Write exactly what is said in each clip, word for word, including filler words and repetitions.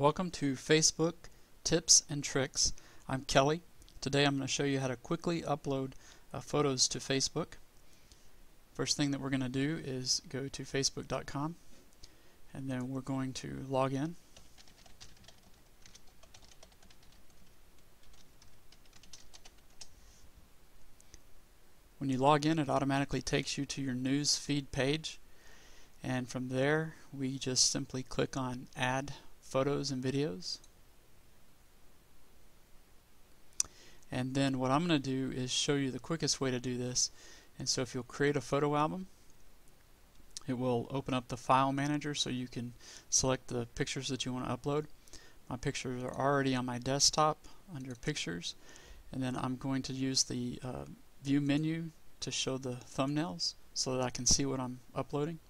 Welcome to Facebook Tips and Tricks. I'm Kelly. Today I'm going to show you how to quickly upload uh, photos to Facebook. First thing that we're going to do is go to facebook dot com, and then we're going to log in. When you log in, it automatically takes you to your news feed page, and from there we just simply click on Add Photos and Videos. And then what I'm going to do is show you the quickest way to do this. And so if you'll create a photo album, it will open up the file manager so you can select the pictures that you want to upload. My pictures are already on my desktop under Pictures, and then I'm going to use the uh, View menu to show the thumbnails so that I can see what I'm uploading.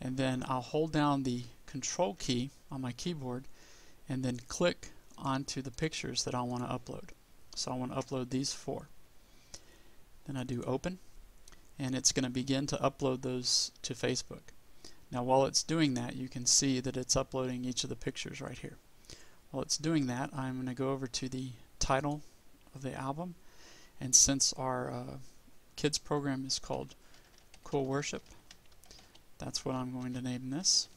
And then I'll hold down the Control key on my keyboard and then click onto the pictures that I want to upload. So I want to upload these four. Then I do Open, and it's going to begin to upload those to Facebook. Now while it's doing that, you can see that it's uploading each of the pictures right here. While it's doing that, I'm going to go over to the title of the album, and since our uh, kids program is called Cool Worship, that's what I'm going to name this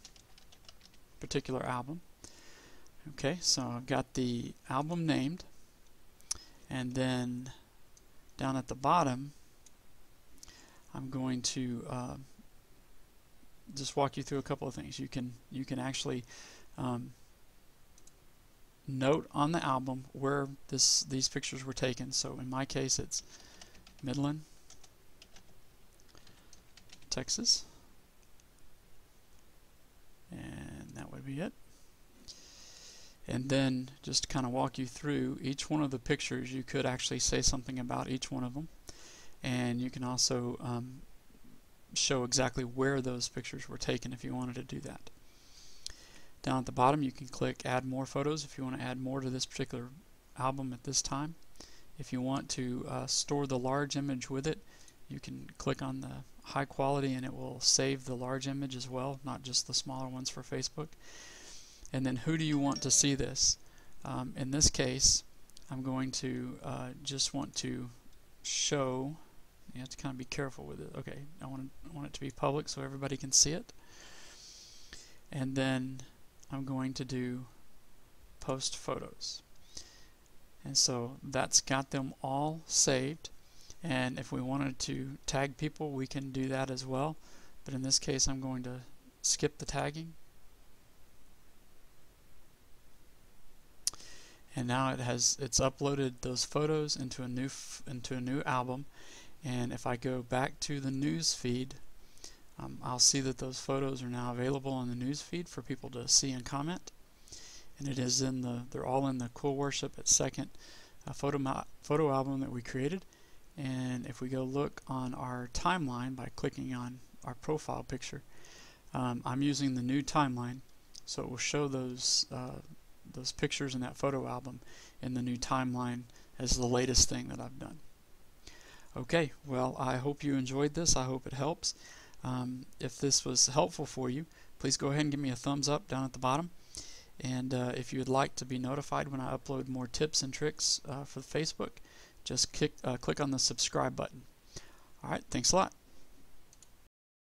particular album. Okay, so I've got the album named, and then down at the bottom I'm going to uh, just walk you through a couple of things. You can you can actually um, note on the album where this these pictures were taken. So in my case it's Midland, Texas, and that would be it. And then just to kind of walk you through each one of the pictures, you could actually say something about each one of them, and you can also um, show exactly where those pictures were taken if you wanted to do that. Down at the bottom you can click Add More Photos if you want to add more to this particular album at this time. If you want to uh, store the large image with it, you can click on the high quality and it will save the large image as well, not just the smaller ones for Facebook. And then who do you want to see this? Um, in this case, I'm going to uh, just want to show. You have to kind of be careful with it. Okay, I want, I want it to be public so everybody can see it. And then I'm going to do post photos. And so that's got them all saved. And if we wanted to tag people, we can do that as well. But in this case, I'm going to skip the tagging. And now it has it's uploaded those photos into a new f into a new album. And if I go back to the news feed, um, I'll see that those photos are now available on the news feed for people to see and comment. And it is in the they're all in the Cool Worship at second uh, photo photo album that we created. And if we go look on our timeline by clicking on our profile picture, um, I'm using the new timeline, so it will show those. Uh, those pictures in that photo album in the new timeline as the latest thing that I've done. Okay, well, I hope you enjoyed this. I hope it helps. Um, if this was helpful for you, please go ahead and give me a thumbs up down at the bottom. And uh, if you would like to be notified when I upload more tips and tricks uh, for Facebook, just click, uh, click on the subscribe button. All right, thanks a lot.